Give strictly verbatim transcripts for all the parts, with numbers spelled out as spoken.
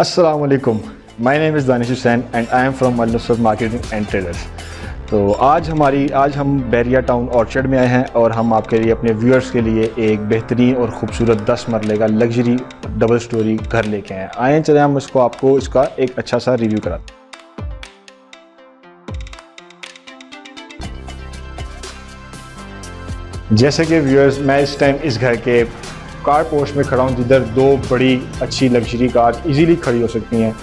अस्सलामु अलैकुम, my name is Danish Hussain and I am from Al Nusrat marketing and traders. तो आज हमारी आज हम बहरिया टाउन ऑर्चर्ड में आए हैं और हम आपके लिए, अपने व्यूअर्स के लिए एक बेहतरीन और ख़ूबसूरत दस मरले का लग्जरी डबल स्टोरी घर लेके आए आएँ चले हम इसको आपको इसका एक अच्छा सा रिव्यू कराते हैं। जैसे कि व्यूअर्स, मैं इस टाइम इस घर के कार पोस्ट में खड़ा हूँ, जिधर दो बड़ी अच्छी लग्जरी कार इजीली खड़ी हो सकती हैं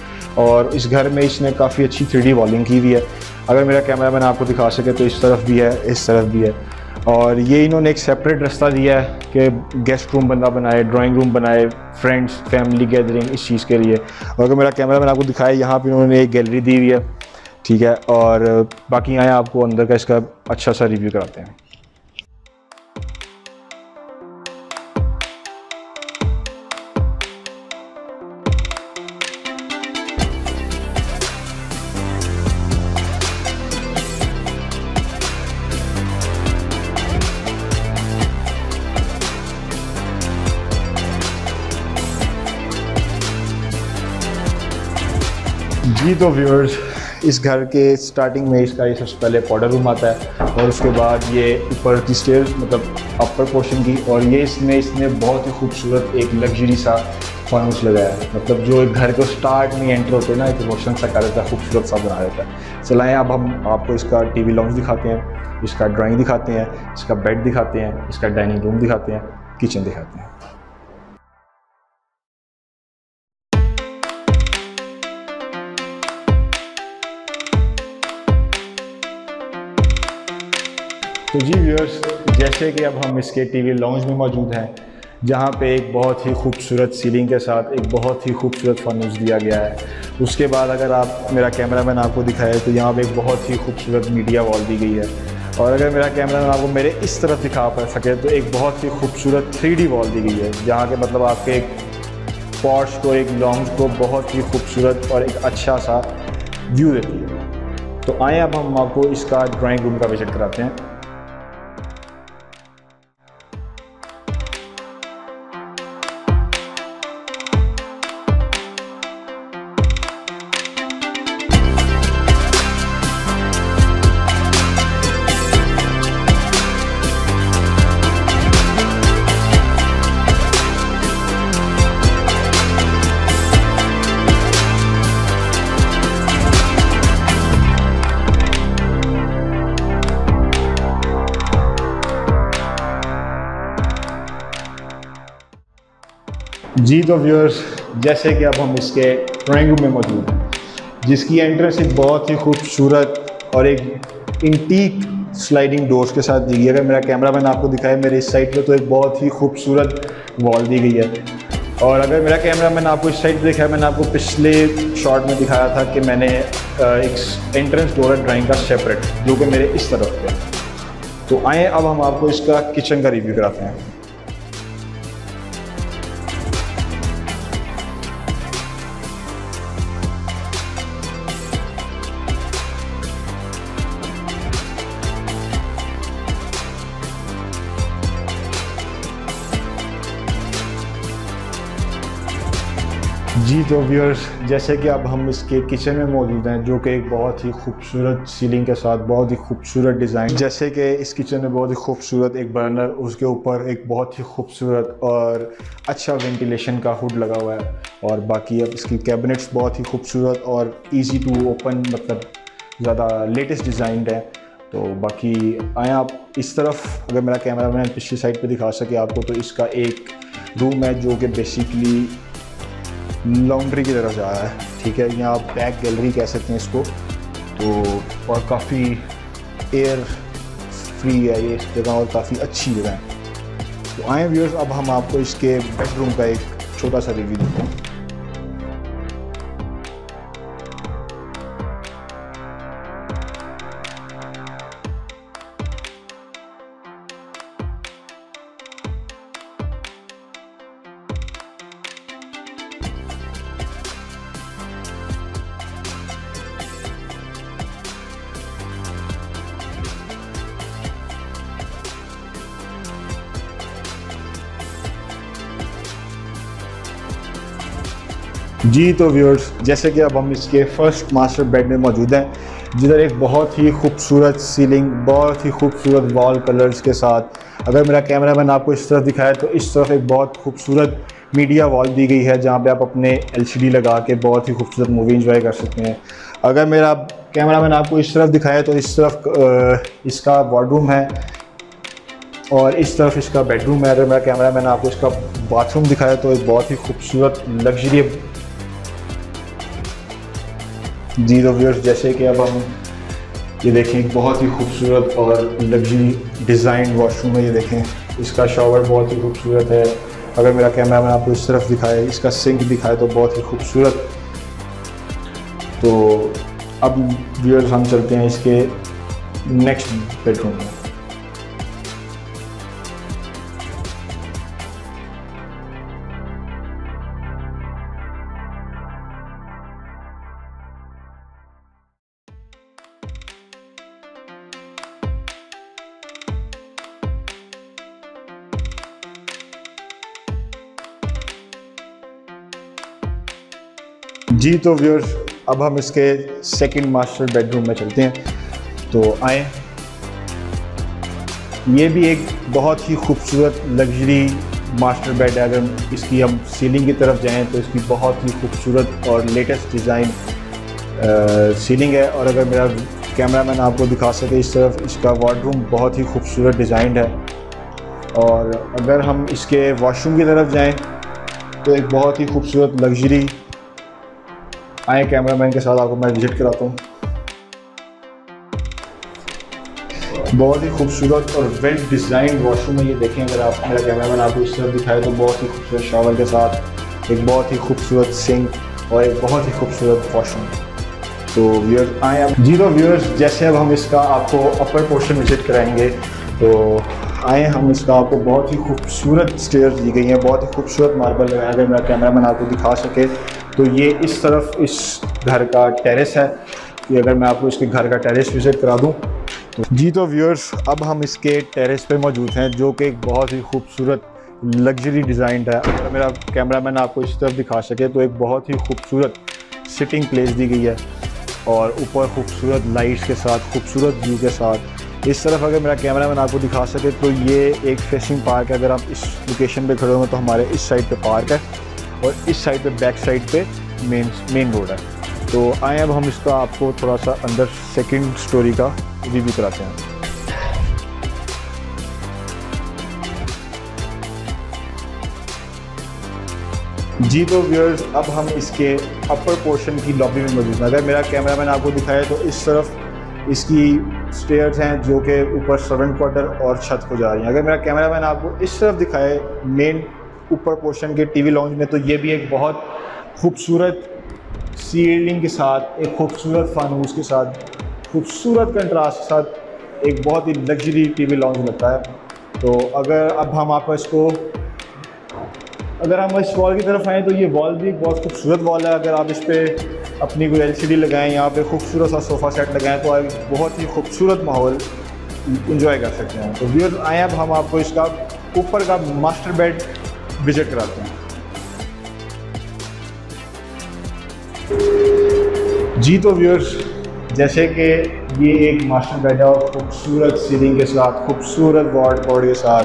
और इस घर में इसने काफ़ी अच्छी थ्री डी वॉलिंग की हुई है। अगर मेरा कैमरा मैन आपको दिखा सके तो इस तरफ भी है, इस तरफ भी है, और ये इन्होंने एक सेपरेट रास्ता दिया है कि गेस्ट रूम बंदा बनाए, ड्राइंग रूम बनाए, फ्रेंड्स फैमिली गैदरिंग इस चीज़ के लिए। और अगर मेरा कैमरा मैन आपको दिखाए, यहाँ पर इन्होंने एक गैलरी दी हुई है, ठीक है। और बाकी आएँ आपको अंदर का इसका अच्छा सा रिव्यू कराते हैं। जी तो व्यूअर्स, इस घर के स्टार्टिंग में इसका ये सबसे पहले पाउडर रूम आता है और उसके बाद ये ऊपर की स्टेयर्स, मतलब अपर पोर्शन की, और ये इसमें इसने बहुत ही खूबसूरत एक लग्जरी सा फानूस लगाया है, मतलब जो एक घर को स्टार्ट में एंटर होते हैं ना, एक रोशन सा कर देता है, खूबसूरत सा बना देता है। चलाएँ अब हम आपको इसका टीवी लॉन्च दिखाते हैं, इसका ड्राइंग दिखाते हैं, इसका बेड दिखाते हैं, इसका डाइनिंग रूम दिखाते हैं, किचन दिखाते हैं। तो जी व्यूअर्स, जैसे कि अब हम इसके टीवी लाउंज में मौजूद हैं, जहाँ पे एक बहुत ही खूबसूरत सीलिंग के साथ एक बहुत ही खूबसूरत फानूस दिया गया है। उसके बाद अगर आप, मेरा कैमरा मैन आपको दिखाए तो यहाँ पे एक बहुत ही खूबसूरत मीडिया वॉल दी गई है, और अगर मेरा कैमरा मैन आपको मेरे इस तरफ दिखा पा सके तो एक बहुत ही खूबसूरत थ्री डी वॉल दी गई है, जहाँ के मतलब आपके एक पॉश को, एक लाउंज को बहुत ही खूबसूरत और एक अच्छा सा व्यू देती है। तो आएँ अब हम आपको इसका ड्राइंग रूम का विजिट कराते हैं। जी तो व्यूअर्स, जैसे कि अब हम इसके ड्राइंग रूम में मौजूद हैं, जिसकी एंट्रेंस एक बहुत ही खूबसूरत और एक इंटीक स्लाइडिंग डोर्स के साथ दी गई है। अगर मेरा कैमरा मैन आपको दिखाए मेरे इस साइड पे तो एक बहुत ही खूबसूरत वॉल दी गई है, और अगर मेरा कैमरा मैन आपको इस साइड पर दिखाया, मैंने आपको पिछले शॉट में दिखाया था कि मैंने एक एंट्रेंस डोर है ड्राइंग का सेपरेट, जो कि मेरे इस तरफ पे। तो आएँ अब हम आपको इसका किचन का रिव्यू कराते हैं। जी तो व्यूअर्स, जैसे कि अब हम इसके किचन में मौजूद हैं, जो कि एक बहुत ही खूबसूरत सीलिंग के साथ बहुत ही खूबसूरत डिज़ाइन, जैसे कि इस किचन में बहुत ही खूबसूरत एक बर्नर, उसके ऊपर एक बहुत ही खूबसूरत और अच्छा वेंटिलेशन का हुड लगा हुआ है, और बाकी अब इसकी कैबिनेट्स बहुत ही खूबसूरत और इजी टू ओपन, मतलब ज़्यादा लेटेस्ट डिज़ाइंड है। तो बाकी आएँ आप इस तरफ, अगर मेरा कैमरा मैन पिछली साइड पर दिखा सके आपको, तो इसका एक रूम है जो कि बेसिकली लॉन्ड्री की तरफ जा रहा है, ठीक है। यहाँ आप बैक गैलरी कह सकते हैं इसको, तो और काफ़ी एयर फ्री है ये जगह और काफ़ी अच्छी जगह है। तो आए व्यूअर्स, अब हम आपको इसके बेडरूम का एक छोटा सा रिव्यू देते हैं। जी तो व्यूअर्स, जैसे कि अब हम इसके फर्स्ट मास्टर बेड में मौजूद हैं, जिधर एक बहुत ही खूबसूरत सीलिंग, बहुत ही खूबसूरत वॉल कलर्स के साथ, अगर मेरा कैमरा मैन आपको इस तरफ दिखाया तो इस तरफ एक बहुत खूबसूरत मीडिया वॉल दी गई है, जहां पे आप अपने एलसीडी लगा के बहुत ही खूबसूरत मूवी एंजॉय कर सकते हैं। अगर मेरा कैमरा मैन आपको इस तरफ दिखाया तो इस तरफ इसका वार्डरूम है और इस तरफ इसका बेडरूम है। अगर मेरा कैमरा मैन आपको इसका बाथरूम दिखाया तो एक बहुत ही खूबसूरत लग्जरी। जी तो व्यूअर्स, जैसे कि अब हम ये देखें, एक बहुत ही खूबसूरत और लग्जरी डिज़ाइन वॉशरूम है। ये देखें, इसका शावर बहुत ही खूबसूरत है। अगर मेरा कैमरा मैन आपको इस तरफ दिखाए, इसका सिंक दिखाए तो बहुत ही खूबसूरत। तो अब व्यूअर्स हम चलते हैं इसके नेक्स्ट बेडरूम में। जी तो व्यूअर्स, अब हम इसके सेकंड मास्टर बेडरूम में चलते हैं, तो आए। ये भी एक बहुत ही खूबसूरत लग्जरी मास्टर बेड है। अगर इसकी हम सीलिंग की तरफ जाएं तो इसकी बहुत ही खूबसूरत और लेटेस्ट डिज़ाइन सीलिंग है। और अगर मेरा कैमरामैन आपको दिखा सके इस तरफ, इसका वार्डरूम बहुत ही खूबसूरत डिज़ाइंड है। और अगर हम इसके वॉशरूम की तरफ जाएँ तो एक बहुत ही खूबसूरत लग्जरी। आए, कैमरामैन के साथ आपको मैं विजिट कराता हूँ। बहुत ही खूबसूरत और वेल डिज़ाइंड वॉशरूम है। ये देखें, अगर आप मेरा कैमरामैन आपको इस तरफ दिखाए तो बहुत ही खूबसूरत शावर के साथ, एक बहुत ही खूबसूरत सिंक और एक बहुत ही खूबसूरत वॉशरूम। तो व्यूअर्स आए आप। जी तो व्यूअर्स, जैसे अब हम इसका आपको अपर पोर्शन विजिट कराएंगे, तो आए हम इसका आपको बहुत ही खूबसूरत स्टेयर्स दी गई हैं, बहुत ही खूबसूरत मार्बल लगाया। अगर मेरा कैमरामैन आपको दिखा सके तो ये इस तरफ इस घर का टेरेस है। कि अगर मैं आपको इसके घर का टेरेस विज़िट करा दूं तो। जी तो व्यूअर्स, अब हम इसके टेरेस पे मौजूद हैं, जो कि एक बहुत ही खूबसूरत लग्जरी डिज़ाइन है। अगर मेरा कैमरामैन आपको इस तरफ दिखा सके तो एक बहुत ही खूबसूरत सिटिंग प्लेस दी गई है और ऊपर खूबसूरत लाइट्स के साथ, खूबसूरत व्यू के साथ। इस तरफ अगर मेरा कैमरामैन आपको दिखा सके तो ये एक फेसिंग पार्क है। अगर आप इस लोकेशन पे खड़े हो तो हमारे इस साइड पे पार्क है और इस साइड पे बैक साइड पे मेन मेन रोड है। तो आए, अब हम इसका आपको थोड़ा सा अंदर सेकंड स्टोरी का रिव्यू कराते हैं। जी तो व्यूअर्स, अब हम इसके अपर पोर्शन की लॉबी में मौजूद हैं। अगर मेरा कैमरामैन आपको दिखाया तो इस तरफ इसकी स्टेयर्स हैं, जो कि ऊपर सर्वेंट क्वार्टर और छत को जा रही हैं। अगर मेरा कैमरामैन आपको इस तरफ दिखाए मेन ऊपर पोर्शन के टीवी लॉन्ज में, तो ये भी एक बहुत खूबसूरत सीलिंग के साथ, एक खूबसूरत फानूस के साथ, खूबसूरत कंट्रास्ट के साथ एक बहुत ही लग्जरी टीवी लॉन्ज लगता है। तो अगर अब हम आप इसको अगर हम इस वॉल की तरफ आएँ तो ये वॉल भी एक बहुत खूबसूरत वॉल है। अगर आप इस पर अपनी कोई एल सी डी लगाएँ, यहाँ पे खूबसूरत सा सोफ़ा सेट लगाएं तो आप बहुत ही खूबसूरत माहौल इंजॉय कर सकते हैं। तो व्यूअर्स आए, अब हम आपको इसका ऊपर का मास्टर बेड विजिट कराते हैं। जी तो व्यूअर्स, जैसे कि ये एक मास्टर बेड है और खूबसूरत सीलिंग के साथ, खूबसूरत वार्ड बोर्ड के साथ,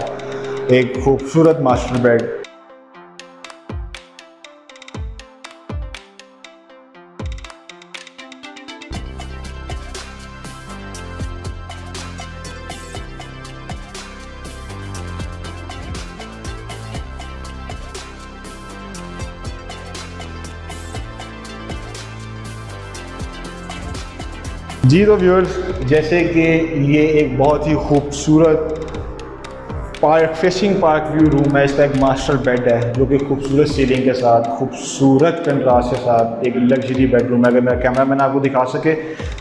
एक खूबसूरत मास्टर बेड। जी तो व्यूअर्स, जैसे कि ये एक बहुत ही खूबसूरत park facing park view room है, इसका एक मास्टर बेड है जो कि खूबसूरत सीलिंग के साथ, खूबसूरत कंट्रास्ट के साथ एक लग्जरी बेडरूम है। अगर मेरा कैमरामैन आपको दिखा सके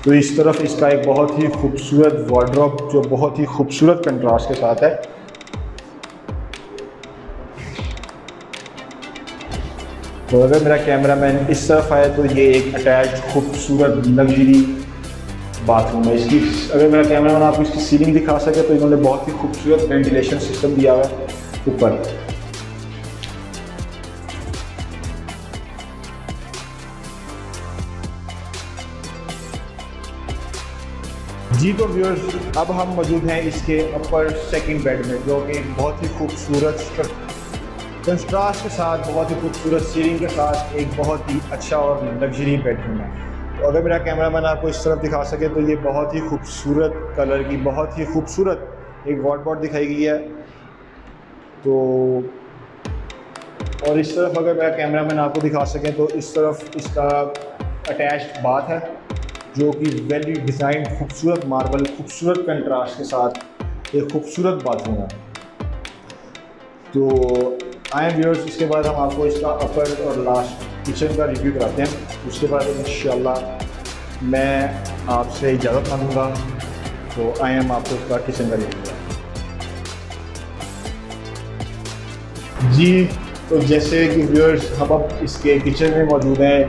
तो इस तरफ इसका एक बहुत ही खूबसूरत वार्डरोब, जो बहुत ही खूबसूरत कंट्रास्ट के साथ है। तो अगर मेरा कैमरामैन इस तरफ आए तो ये एक अटैच खूबसूरत लग्जरी बाथरूम है। इसकी अगर मेरा कैमरामैन आपको इसकी सीलिंग दिखा सके तो इन्होंने बहुत ही खूबसूरत वेंटिलेशन सिस्टम दिया हुआ है ऊपर। जी तो व्यूअर्स, अब हम मौजूद हैं इसके अपर सेकंड बेड में, जो कि बहुत ही खूबसूरत कंट्रास्ट के साथ, बहुत ही खूबसूरत सीलिंग के साथ एक बहुत ही अच्छा और लग्जरी बेडरूम है। तो अगर मेरा कैमरामैन आपको इस तरफ दिखा सके तो ये बहुत ही खूबसूरत कलर की, बहुत ही खूबसूरत एक वॉर्डरोब दिखाई गई है। तो और इस तरफ अगर मेरा कैमरामैन आपको दिखा सके तो इस तरफ इसका अटैच्ड बाथ है, जो कि वेली डिज़ाइन खूबसूरत मार्बल, खूबसूरत कंट्रास्ट के साथ एक खूबसूरत बाथरूम है। तो आए व्यूअर्स, इसके बाद हम आपको इसका अपर और लास्ट किचन का रिव्यू कराते हैं। उसके बाद इंशाल्लाह मैं आपसे इजाज़त मांगूंगा। तो आए हम आपको इसका किचन का रिव्यू कराते हैं। जी तो जैसे कि व्यूअर्स, हम अब इसके किचन में मौजूद हैं।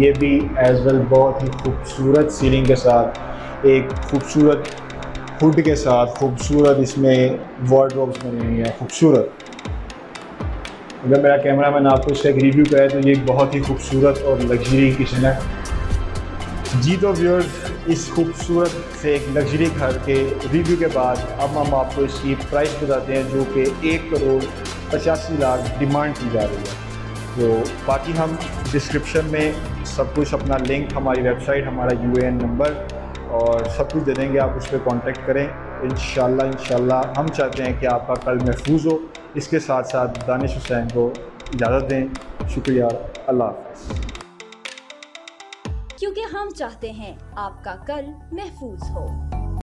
ये भी एज वेल बहुत ही खूबसूरत सीलिंग के साथ, एक खूबसूरत हुड के साथ, खूबसूरत इसमें वार्डरोब्स बने हुए हैं खूबसूरत। अगर मेरा कैमरा मैन आपको इसका रिव्यू कराए तो ये बहुत ही खूबसूरत और लग्जरी किचन है। जी तो व्यूअर्स, इस खूबसूरत से एक लग्जरी घर के रिव्यू के बाद अब हम आपको इसकी प्राइस बताते हैं, जो कि एक करोड़ पचासी लाख डिमांड की जा रही है। तो बाकी हम डिस्क्रिप्शन में सब कुछ, अपना लिंक, हमारी वेबसाइट, हमारा यूएएन नंबर और सब कुछ दे देंगे, आप उस पर कॉन्टेक्ट करें। इंशाल्लाह इंशाल्लाह हम चाहते हैं कि आपका कल महफूज हो। इसके साथ साथ दानिश हुसैन को इजाज़त दें। शुक्रिया, अल्लाह हाफ़िज़। क्योंकि हम चाहते हैं आपका कल महफूज हो।